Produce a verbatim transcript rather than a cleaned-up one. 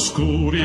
Oscuro.